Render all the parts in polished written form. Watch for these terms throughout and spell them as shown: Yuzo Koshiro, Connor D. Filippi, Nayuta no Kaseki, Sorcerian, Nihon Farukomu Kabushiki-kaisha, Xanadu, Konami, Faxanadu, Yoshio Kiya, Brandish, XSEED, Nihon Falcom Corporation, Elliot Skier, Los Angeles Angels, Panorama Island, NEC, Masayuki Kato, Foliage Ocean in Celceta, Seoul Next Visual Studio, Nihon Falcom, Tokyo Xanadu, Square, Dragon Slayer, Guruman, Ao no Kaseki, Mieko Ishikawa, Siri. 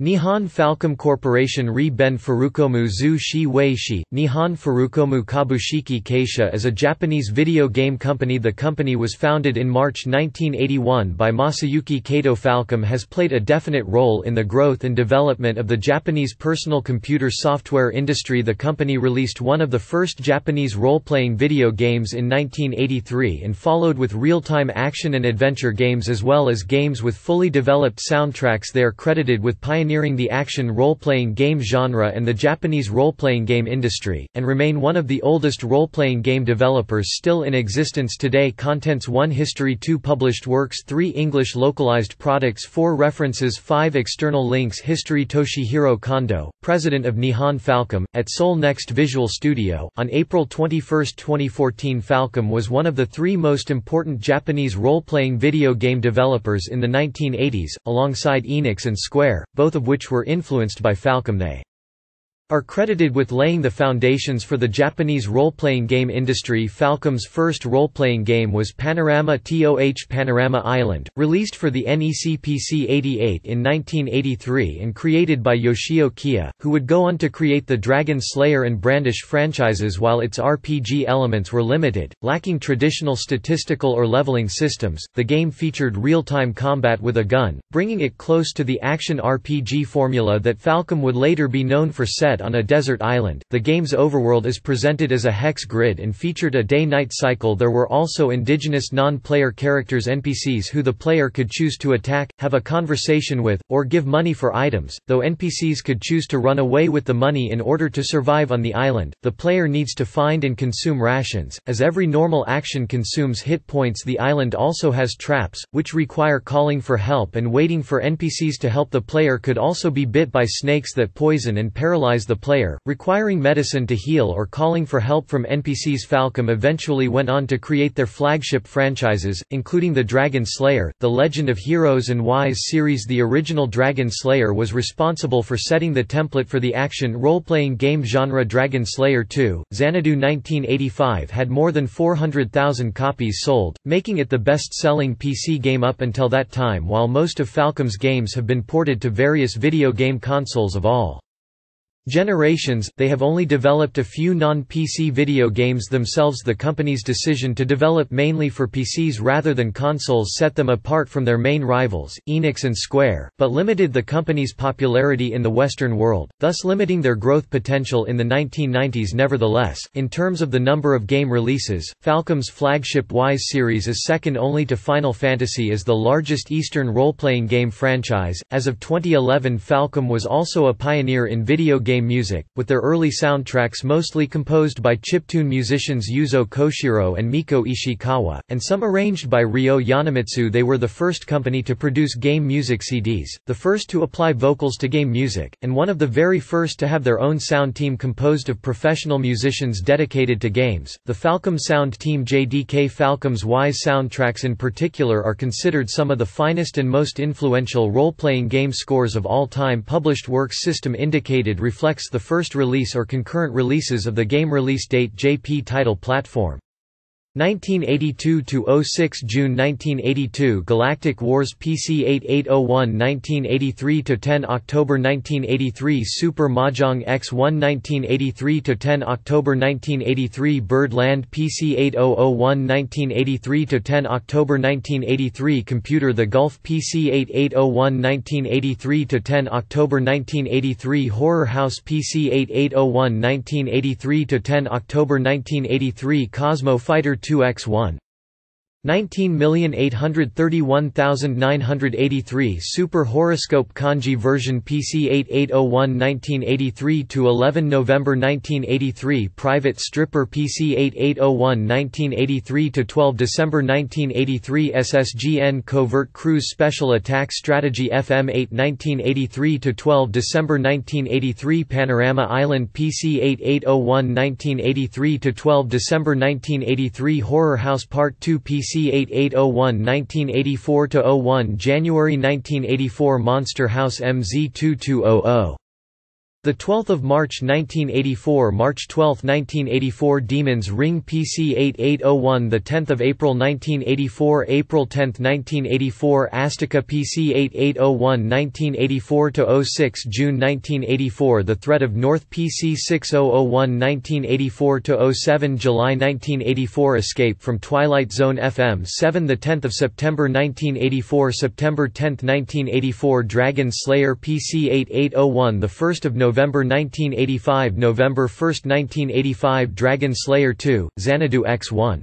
Nihon Falcom Corporation Re-ben Furukomu Zu Shi Wei Shi, Nihon Furukomu Kabushiki Keisha is a Japanese video game company. The company was founded in March 1981 by Masayuki Kato. Falcom has played a definite role in the growth and development of the Japanese personal computer software industry. The company released one of the first Japanese role-playing video games in 1983 and followed with real-time action and adventure games as well as games with fully developed soundtracks. They are credited with pioneering the action role-playing game genre and the Japanese role-playing game industry, and remain one of the oldest role-playing game developers still in existence today. Contents: 1 History, 2 Published works, 3 English localized products, 4 References, 5 External links. History. Toshihiro Kondo, president of Nihon Falcom, at Seoul Next Visual Studio. On April 21, 2014, Falcom was one of the 3 most important Japanese role-playing video game developers in the 1980s, alongside Enix and Square, both of which were influenced by Falcom. They are credited with laying the foundations for the Japanese role-playing game industry. Falcom's first role-playing game was Panorama Island, released for the NEC PC 88 in 1983 and created by Yoshio Kiya, who would go on to create the Dragon Slayer and Brandish franchises. While its RPG elements were limited, lacking traditional statistical or leveling systems, the game featured real-time combat with a gun, bringing it close to the action RPG formula that Falcom would later be known for. Set on a desert island, the game's overworld is presented as a hex grid and featured a day-night cycle. There were also indigenous non-player characters, NPCs, who the player could choose to attack, have a conversation with, or give money for items, though NPCs could choose to run away with the money. In order to survive on the island, the player needs to find and consume rations, as every normal action consumes hit points. The island also has traps, which require calling for help and waiting for NPCs to help. The player could also be bit by snakes that poison and paralyze the player, requiring medicine to heal or calling for help from NPCs. Falcom eventually went on to create their flagship franchises, including the Dragon Slayer, The Legend of Heroes and Ys series. The original Dragon Slayer was responsible for setting the template for the action role-playing game genre. Dragon Slayer 2, Xanadu 1985 had more than 400,000 copies sold, making it the best-selling PC game up until that time. While most of Falcom's games have been ported to various video game consoles of all generations, they have only developed a few non-PC video games themselves. The company's decision to develop mainly for PCs rather than consoles set them apart from their main rivals, Enix and Square, but limited the company's popularity in the Western world, thus limiting their growth potential in the 1990s. Nevertheless, in terms of the number of game releases, Falcom's flagship Ys series is second only to Final Fantasy as the largest Eastern role-playing game franchise. As of 2011, Falcom was also a pioneer in video game music, with their early soundtracks mostly composed by chiptune musicians Yuzo Koshiro and Mieko Ishikawa, and some arranged by Ryo Yonemitsu. They were the first company to produce game music CDs, the first to apply vocals to game music, and one of the very first to have their own sound team composed of professional musicians dedicated to games. The Falcom Sound Team JDK. Falcom's Ys soundtracks in particular are considered some of the finest and most influential role-playing game scores of all time. Published works system indicated reflects the first release or concurrent releases of the game. Release date JP. Title platform 1982–06 June 1982 Galactic Wars PC 8801 1983–10 October 1983 Super Mahjong X1 1983–10 October 1983 Birdland PC 8001 1983–10 October 1983 Computer The Golf PC 8801 1983–10 October 1983 Horror House PC 8801 1983–10 October 1983 Cosmo Fighter 2X1 19,831,983 Super Horoscope Kanji version PC 8801 1983–11 November 1983 Private Stripper PC 8801 1983–12 December 1983 SSGN Covert Cruise Special Attack Strategy FM8 1983–12 December 1983 Panorama Island PC 8801 1983–12 December 1983 Horror House Part 2 PC 8801 1984–01 January 1984 Monster House MZ 2200 The 12th of March 1984, March 12, 1984, Demons Ring PC 8801. The 10th of April 1984, April 10, 1984, Astica PC 8801. 1984-06, June 1984, The Threat of North PC 6001. 1984-07, July 1984, Escape from Twilight Zone FM 7. The 10th of September 1984, September 10, 1984, Dragon Slayer PC 8801. The 1st of November 1985, November 1, 1985, Dragon Slayer 2, Xanadu X1.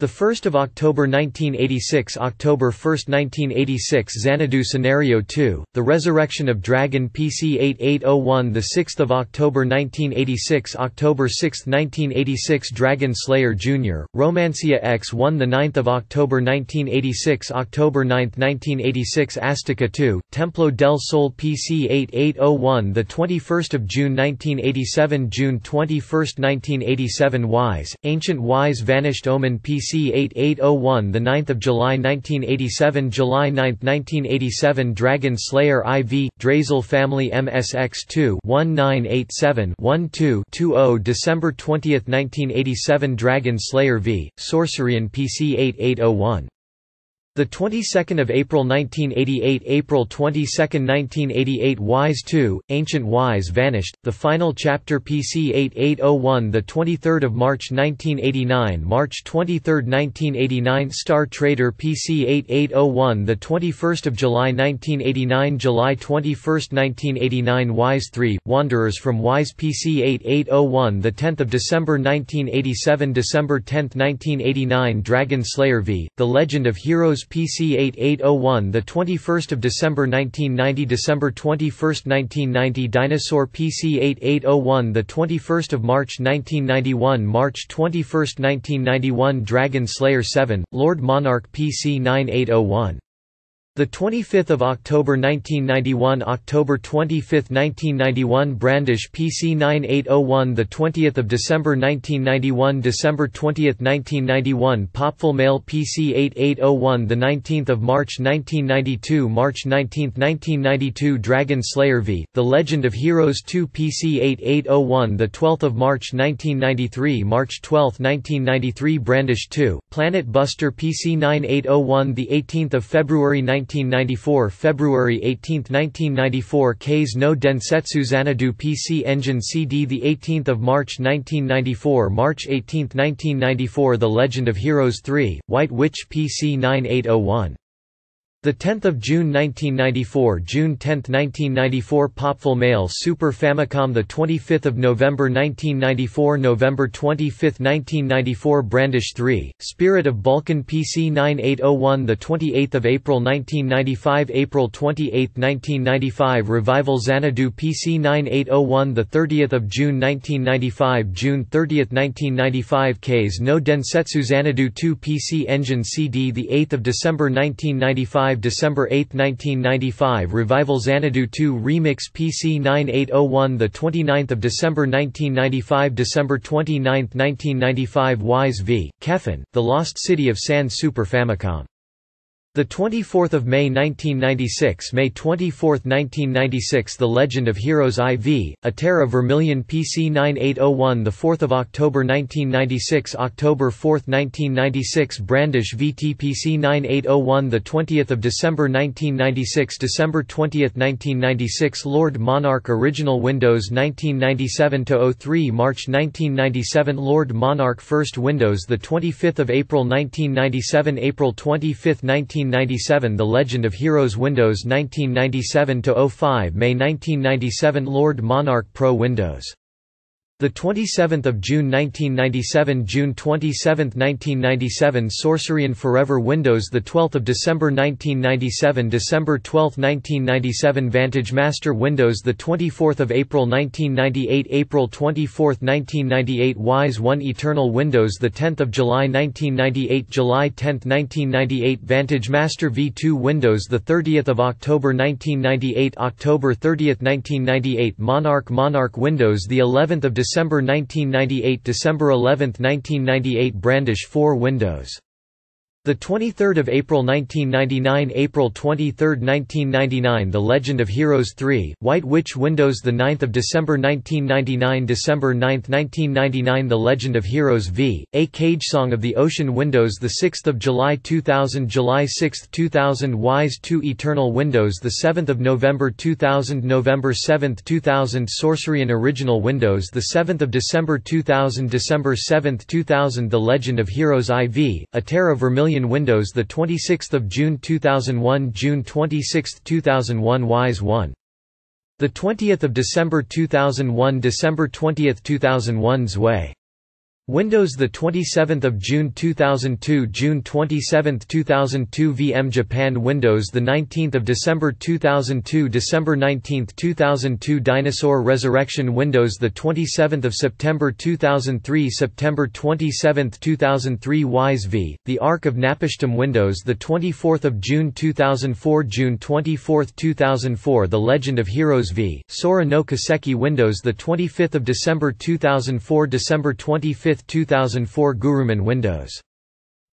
1 October 1986, October 1, 1986, Xanadu Scenario 2, The Resurrection of Dragon PC 8801. 6 October 1986, October 6, 1986, Dragon Slayer Jr., Romancia X1. 9 October 1986, October 9, 1986, Astica 2, Templo del Sol PC 8801. 21 June 1987, June 21, 1987, Ys, Ancient Ys Vanished Omen PC 8801. 9 July 1987, July 9, 1987, Dragon Slayer IV, Drazel Family MSX2 1987-12-20. December 20, 1987, Dragon Slayer V, Sorcerian PC 8801. The 22nd of April 1988, April 22, 1988, Ys 2, Ancient Ys Vanished, The Final Chapter PC 8801. The 23rd of March 1989, March 23, 1989, Star Trader PC 8801. The 21st of July 1989, July 21, 1989, Ys 3, Wanderers from Ys PC 8801. The 10th of December 1987, December 10, 1989, Dragon Slayer V, The Legend of Heroes PC 8801. The 21st of December 1990, December 21, 1990, Dinosaur PC 8801. The 21st of March 1991, March 21, 1991, Dragon Slayer 7, Lord Monarch PC 9801. The 25th of October 1991, October 25, 1991, Brandish PC 9801. The 20th of December 1991, December 20, 1991, Popful Mail PC 8801. The 19th of March 1992, March 19, 1992, Dragon Slayer V, The Legend of Heroes 2 PC 8801. The 12th of March 1993, March 12, 1993, Brandish 2, Planet Buster PC 9801. The 18th of February 1994, February 18, 1994, Ks no Densetsu Xanadu PC Engine CD. The 18th of March 1994, March 18, 1994, The Legend of Heroes 3, White Witch PC 9801. The 10th of June 1994, June 10, 1994, Popful Mail Super Famicom. The 25th of November 1994, November 25, 1994, Brandish 3, Spirit of Balkan PC 9801. The 28th of April 1995, April 28, 1995, Revival Xanadu PC 9801. The 30th of June 1995, June 30, 1995, Ks no Densetsu Xanadu 2 PC Engine CD. The 8th of December 1995. December 8, 1995, Revival Xanadu 2 Remix PC 9801. The 29th of December 1995, December 29, 1995, Ys v. Kefin, The Lost City of San Super Famicom. The 24th of May 1996, May 24, 1996, The Legend of Heroes IV, A Terra Vermilion PC 9801. The 4th of October 1996, October 4, 1996, Brandish VT PC 9801. The 20th of December 1996, December 20, 1996, Lord Monarch Original Windows 1997-03, March 1997, Lord Monarch First Windows. The 25th of April 1997, April 25, 1997, The Legend of Heroes Windows 1997-05, May 1997, Lord Monarch Pro Windows. The 27th of June 1997, June 27, 1997, Sorcerian Forever Windows. The 12th of December 1997, December 12, 1997, Vantage Master Windows. The 24th of April 1998, April 24, 1998, Ys 1 Eternal Windows. The 10th of July 1998, July 10, 1998, Vantage Master V2 Windows. The 30th of October 1998, October 30, 1998, Monarch Windows. The 11th of December 1998, December 11, 1998, Brandish 4 Windows. The 23rd of April 1999, April 23rd, 1999, The Legend of Heroes 3: White Witch Windows. The 9th of December 1999, December 9th, 1999, The Legend of Heroes V: A Cage Song of the Ocean Windows. The 6th of July 2000, July 6th, 2000, Ys 2: Eternal Windows. The 7th of November 2000, November 7th, 2000, Sorcerian Original Windows. The 7th of December 2000, December 7th, 2000, The Legend of Heroes IV: A Terra Vermilion Windows. The 26th of June 2001, June 26, 2001, Ys 1. The 20th of December 2001, December 20, 2001, Zwei Windows. The 27th of June 2002, June 27, 2002, VM Japan Windows. The 19th of December 2002, December 19, 2002, Dinosaur Resurrection Windows. The 27th of September 2003, September 27, 2003, Ys V: The Ark of Napishtim Windows. The 24th of June 2004, June 24, 2004, The Legend of Heroes V: Sora no Kaseki Windows. The 25th of December 2004, December 25, 2004, Guruman Windows.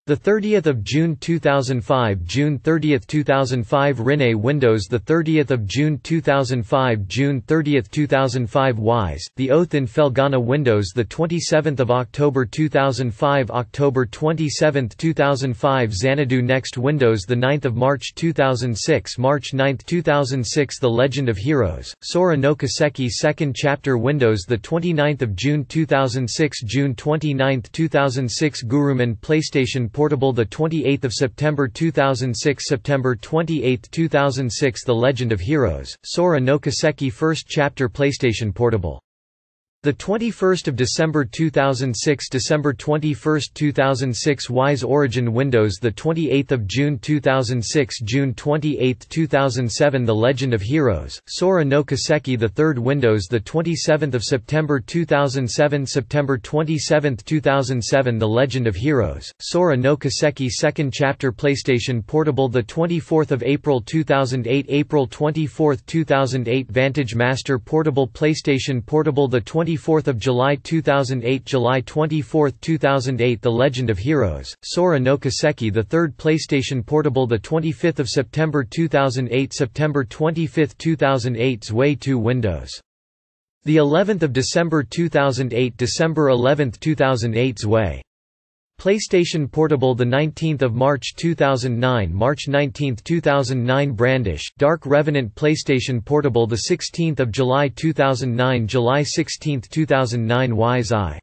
The 30th of June 2005, June 30, 2005, Rinne Windows. The 30th of June 2005, June 30, 2005, Ys: The Oath in Felghana Windows. The 27th of October 2005, October 27, 2005, Xanadu Next Windows. The 9th of March 2006, March 9, 2006, The Legend of Heroes: Sora no Kiseki Second Chapter Windows. The 29th of June 2006, June 29, 2006, Guruman PlayStation Portable. The 28th of September 2006, September 28, 2006, The Legend of Heroes: Sora no Kiseki First Chapter PlayStation Portable. The 21st of December 2006, December 21, 2006, Ys Origin Windows. The 28th of June 2006, June 28, 2007, The Legend of Heroes: Sora no Kiseki the Third Windows. The 27th of September 2007, September 27, 2007, The Legend of Heroes: Sora no Kiseki Second Chapter PlayStation Portable. The 24th of April 2008, April 24, 2008, Vantage Master Portable PlayStation Portable. The 24th of July 2008, July 24, 2008, The Legend of Heroes: Sora no Kiseki the Third PlayStation Portable. The 25th of September 2008, September 25, 2008, Zwei 2 Windows. The 11th of December 2008, December 11, 2008, Zwei PlayStation Portable. The 19th of March 2009, March 19, 2009, Brandish Dark Revenant PlayStation Portable. The 16th of July 2009, July 16, 2009, Ys I: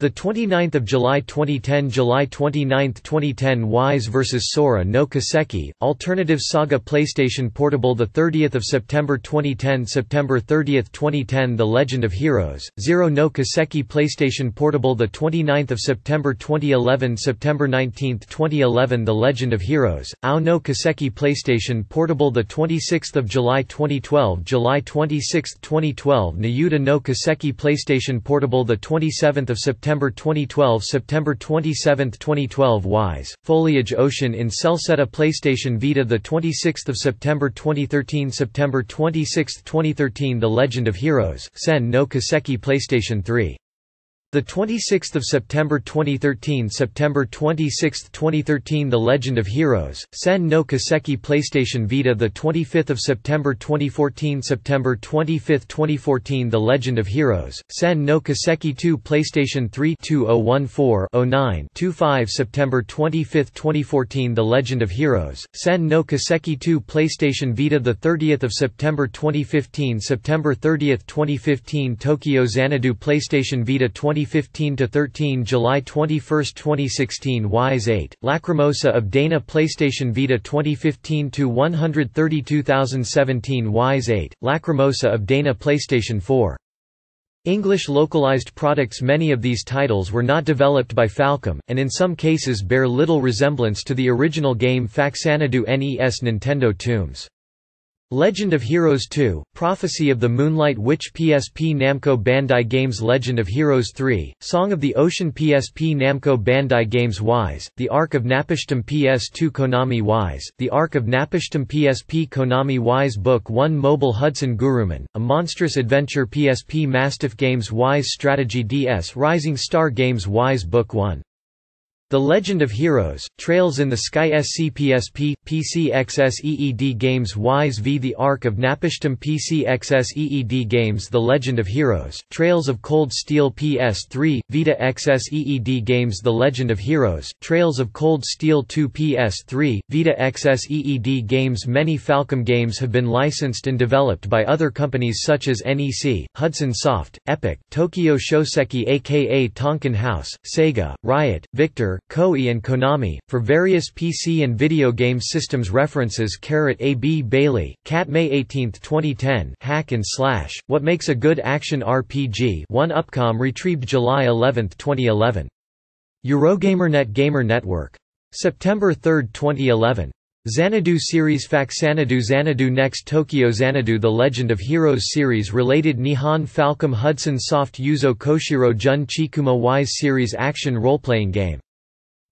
The 29th of July 2010, July 29, 2010, Ys vs Sora no Kiseki Alternative Saga PlayStation Portable. The 30th of September 2010, September 30, 2010, The Legend of Heroes: Zero no Kaseki PlayStation Portable. The 29th of September 2011, September 19, 2011, The Legend of Heroes: Ao no Kaseki PlayStation Portable. The 26th of July 2012, July 26, 2012, Nayuta no Kaseki PlayStation Portable. The 27th of September 2012, September 27, 2012, Ys: Foliage Ocean in Celceta PlayStation Vita. The 26th of September 2013, September 26, 2013, The Legend of Heroes: Sen no Kiseki PlayStation 3. The 26th of September 2013, September 26, 2013, The Legend of Heroes: Sen no Kiseki PlayStation Vita. The 25th of September 2014, September 25, 2014, The Legend of Heroes: Sen no Kiseki 2 PlayStation 3. 2014-09-25, September 25, 2014, The Legend of Heroes: Sen no Kiseki 2 PlayStation Vita. The 30th of September 2015, September 30, 2015, Tokyo Xanadu PlayStation Vita. 2015-13, July 21, 2016, Ys 8, Lacrimosa of Dana PlayStation Vita. 2015-132,017, Ys 8, Lacrimosa of Dana PlayStation 4. English localized products. Many of these titles were not developed by Falcom, and in some cases bear little resemblance to the original game Faxanadu NES Nintendo Tombs. Legend of Heroes 2, Prophecy of the Moonlight Witch PSP Namco Bandai Games. Legend of Heroes 3, Song of the Ocean PSP Namco Bandai Games. Ys: The Ark of Napishtim PS2 Konami. Ys: The Ark of Napishtim PSP Konami. Ys Book 1 Mobile Hudson Guruman, A Monstrous Adventure PSP Mastiff Games. Ys Strategy DS Rising Star Games. Ys Book 1 The Legend of Heroes, Trails in the Sky SCPSP, PCXSEED Games Ys v The Arc of Napishtim PCXSEED Games The Legend of Heroes, Trails of Cold Steel PS3, Vita XSEED Games The Legend of Heroes, Trails of Cold Steel 2 PS3, Vita XSEED Games Many Falcom games have been licensed and developed by other companies such as NEC, Hudson Soft, Epic, Tokyo Shoseki aka Tonkin House, Sega, Riot, Victor, Koei and Konami, for various PC and video game systems references AB Bailey, Cat May 18, 2010 Hack and Slash, What Makes a Good Action RPG 1 Upcom retrieved July 11, 2011. Eurogamernet Gamer Network. September 3, 2011. Xanadu series Faxanadu Xanadu Next Tokyo Xanadu The Legend of Heroes series related Nihon Falcom Hudson Soft Yuzo Koshiro Jun Chikuma Ys series action role-playing game